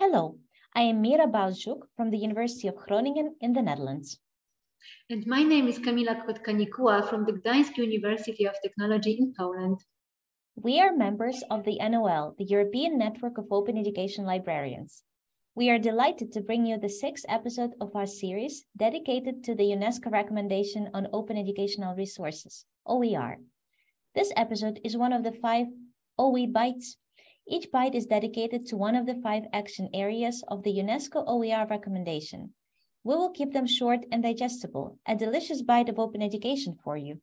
Hello, I am Mira Buist-Zhuk from the University of Groningen in the Netherlands. And my name is Kamila Kokot-Kanikula from the Gdańsk University of Technology in Poland. We are members of the NOL, the European Network of Open Education Librarians. We are delighted to bring you the 6th episode of our series dedicated to the UNESCO recommendation on open educational resources, OER. This episode is one of the 5 OE Bites. Each bite is dedicated to one of the 5 action areas of the UNESCO OER recommendation. We will keep them short and digestible, a delicious bite of open education for you.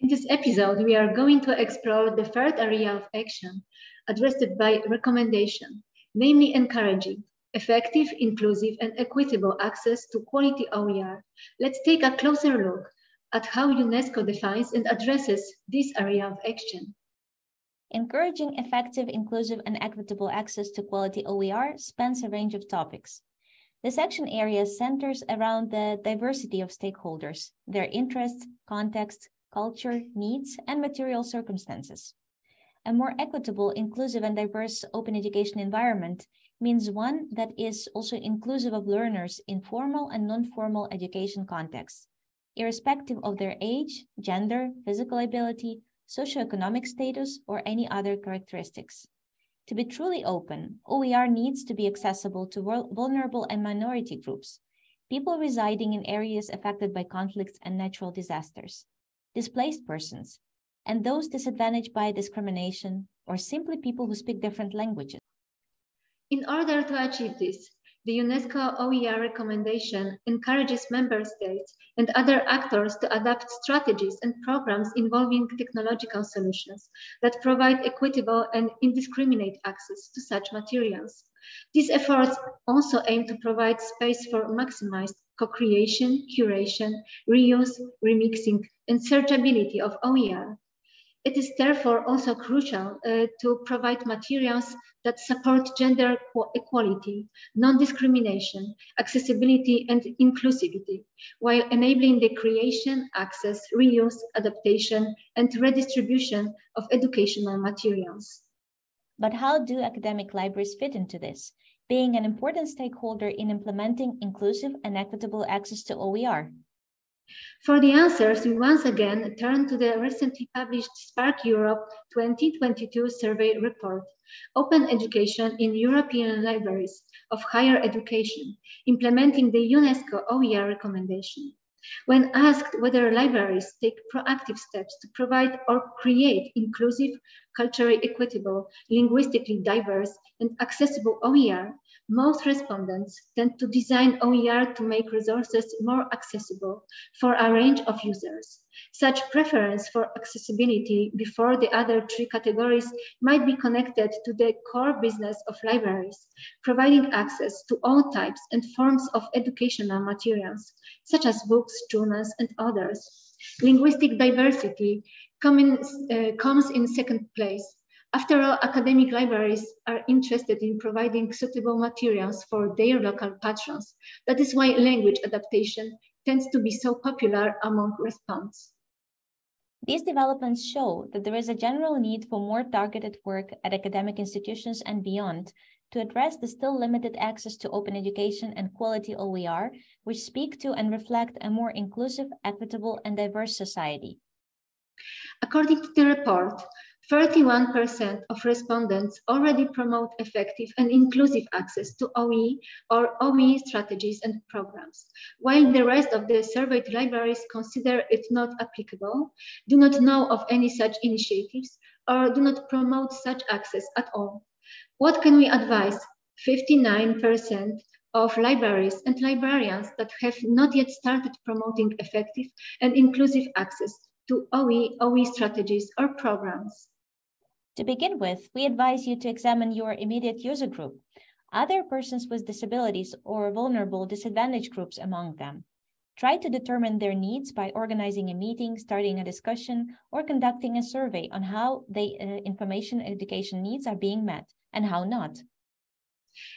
In this episode, we are going to explore the 3rd area of action addressed by recommendation, namely encouraging effective, inclusive, and equitable access to quality OER. Let's take a closer look at how UNESCO defines and addresses this area of action. Encouraging effective, inclusive, and equitable access to quality OER spans a range of topics. This action area centers around the diversity of stakeholders, their interests, contexts, culture, needs, and material circumstances. A more equitable, inclusive, and diverse open education environment means one that is also inclusive of learners in formal and non-formal education contexts, irrespective of their age, gender, physical ability, socioeconomic status, or any other characteristics. To be truly open, OER needs to be accessible to vulnerable and minority groups, people residing in areas affected by conflicts and natural disasters, displaced persons, and those disadvantaged by discrimination, or simply people who speak different languages. In order to achieve this, the UNESCO OER recommendation encourages member states and other actors to adopt strategies and programs involving technological solutions that provide equitable and indiscriminate access to such materials. These efforts also aim to provide space for maximized co-creation, curation, reuse, remixing, and searchability of OER. It is therefore also crucial to provide materials that support gender equality, non-discrimination, accessibility, and inclusivity, while enabling the creation, access, reuse, adaptation, and redistribution of educational materials. But how do academic libraries fit into this, being an important stakeholder in implementing inclusive and equitable access to OER? For the answers, we once again turn to the recently published SPARC Europe 2022 survey report, Open Education in European Libraries of Higher Education, implementing the UNESCO OER recommendation. When asked whether libraries take proactive steps to provide or create inclusive, culturally equitable, linguistically diverse, and accessible OER, most respondents tend to design OER to make resources more accessible for a range of users. Such preference for accessibility before the other 3 categories might be connected to the core business of libraries, providing access to all types and forms of educational materials, such as books, journals, and others. Linguistic diversity comes in second place. After all, academic libraries are interested in providing suitable materials for their local patrons. That is why language adaptation tends to be so popular among respondents. These developments show that there is a general need for more targeted work at academic institutions and beyond to address the still limited access to open education and quality OER, which speak to and reflect a more inclusive, equitable, and diverse society. According to the report, 31% of respondents already promote effective and inclusive access to OE or OE strategies and programs, while the rest of the surveyed libraries consider it not applicable, do not know of any such initiatives, or do not promote such access at all. What can we advise? 59% of libraries and librarians that have not yet started promoting effective and inclusive access to OE strategies or programs. To begin with, we advise you to examine your immediate user group, other persons with disabilities or vulnerable disadvantaged groups among them. Try to determine their needs by organizing a meeting, starting a discussion, or conducting a survey on how the information and education needs are being met and how not.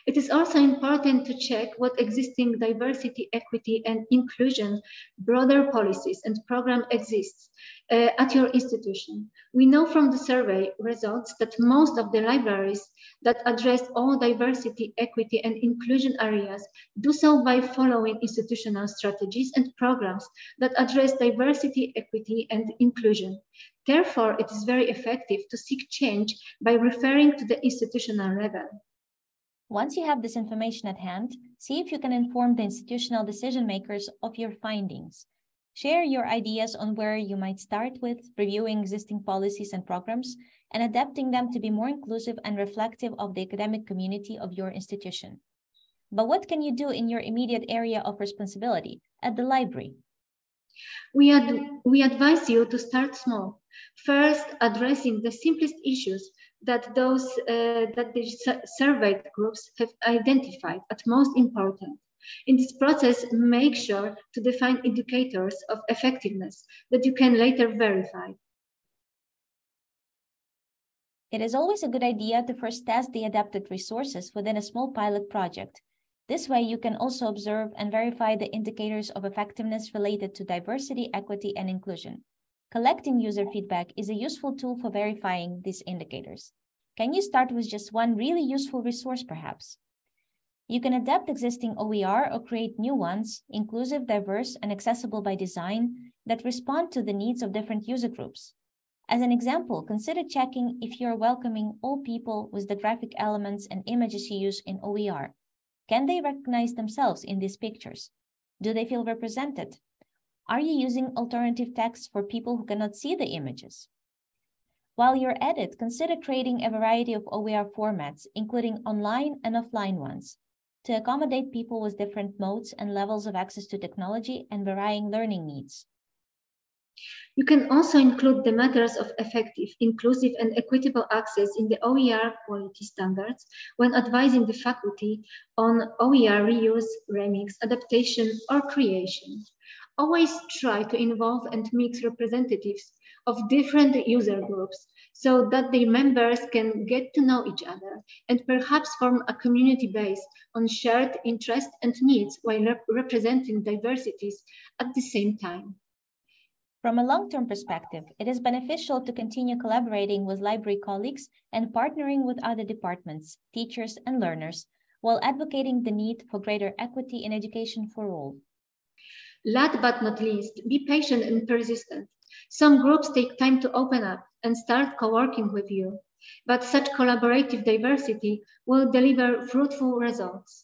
It is also important to check what existing diversity, equity, and inclusion broader policies and program exists at your institution. We know from the survey results that most of the libraries that address all diversity, equity, and inclusion areas do so by following institutional strategies and programs that address diversity, equity, and inclusion. Therefore, it is very effective to seek change by referring to the institutional level. Once you have this information at hand, see if you can inform the institutional decision makers of your findings. Share your ideas on where you might start with reviewing existing policies and programs and adapting them to be more inclusive and reflective of the academic community of your institution. But what can you do in your immediate area of responsibility at the library? We advise you to start small, first addressing the simplest issues that the surveyed groups have identified as most important. In this process, make sure to define indicators of effectiveness that you can later verify. It is always a good idea to first test the adapted resources within a small pilot project. This way, you can also observe and verify the indicators of effectiveness related to diversity, equity, and inclusion. Collecting user feedback is a useful tool for verifying these indicators. Can you start with just one really useful resource, perhaps? You can adapt existing OER or create new ones, inclusive, diverse, and accessible by design, that respond to the needs of different user groups. As an example, consider checking if you're welcoming all people with the graphic elements and images you use in OER. Can they recognize themselves in these pictures? Do they feel represented? Are you using alternative texts for people who cannot see the images? While you're at it, consider creating a variety of OER formats, including online and offline ones, to accommodate people with different modes and levels of access to technology and varying learning needs. You can also include the matters of effective, inclusive, and equitable access in the OER quality standards when advising the faculty on OER reuse, remix, adaptation, or creation. Always try to involve and mix representatives of different user groups so that the members can get to know each other and perhaps form a community based on shared interests and needs while representing diversities at the same time. From a long-term perspective, it is beneficial to continue collaborating with library colleagues and partnering with other departments, teachers, and learners, while advocating the need for greater equity in education for all. Last but not least, be patient and persistent. Some groups take time to open up and start co-working with you, but such collaborative diversity will deliver fruitful results.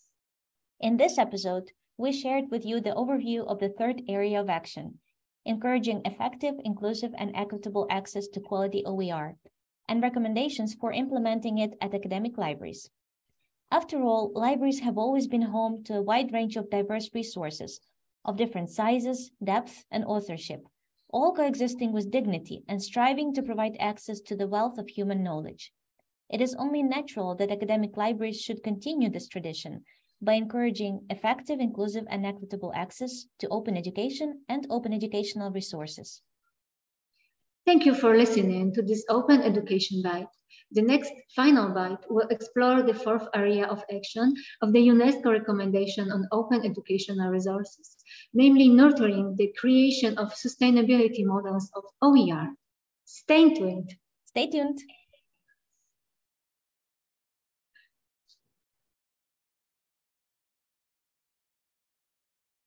In this episode, we shared with you the overview of the third area of action, encouraging effective, inclusive, and equitable access to quality OER, and recommendations for implementing it at academic libraries. After all, libraries have always been home to a wide range of diverse resources, of different sizes, depth, and authorship, all coexisting with dignity and striving to provide access to the wealth of human knowledge. It is only natural that academic libraries should continue this tradition by encouraging effective, inclusive, and equitable access to open education and open educational resources. Thank you for listening to this Open Education Bite. The next final bite will explore the fourth area of action of the UNESCO recommendation on open educational resources, namely nurturing the creation of sustainability models of OER. Stay tuned. Stay tuned.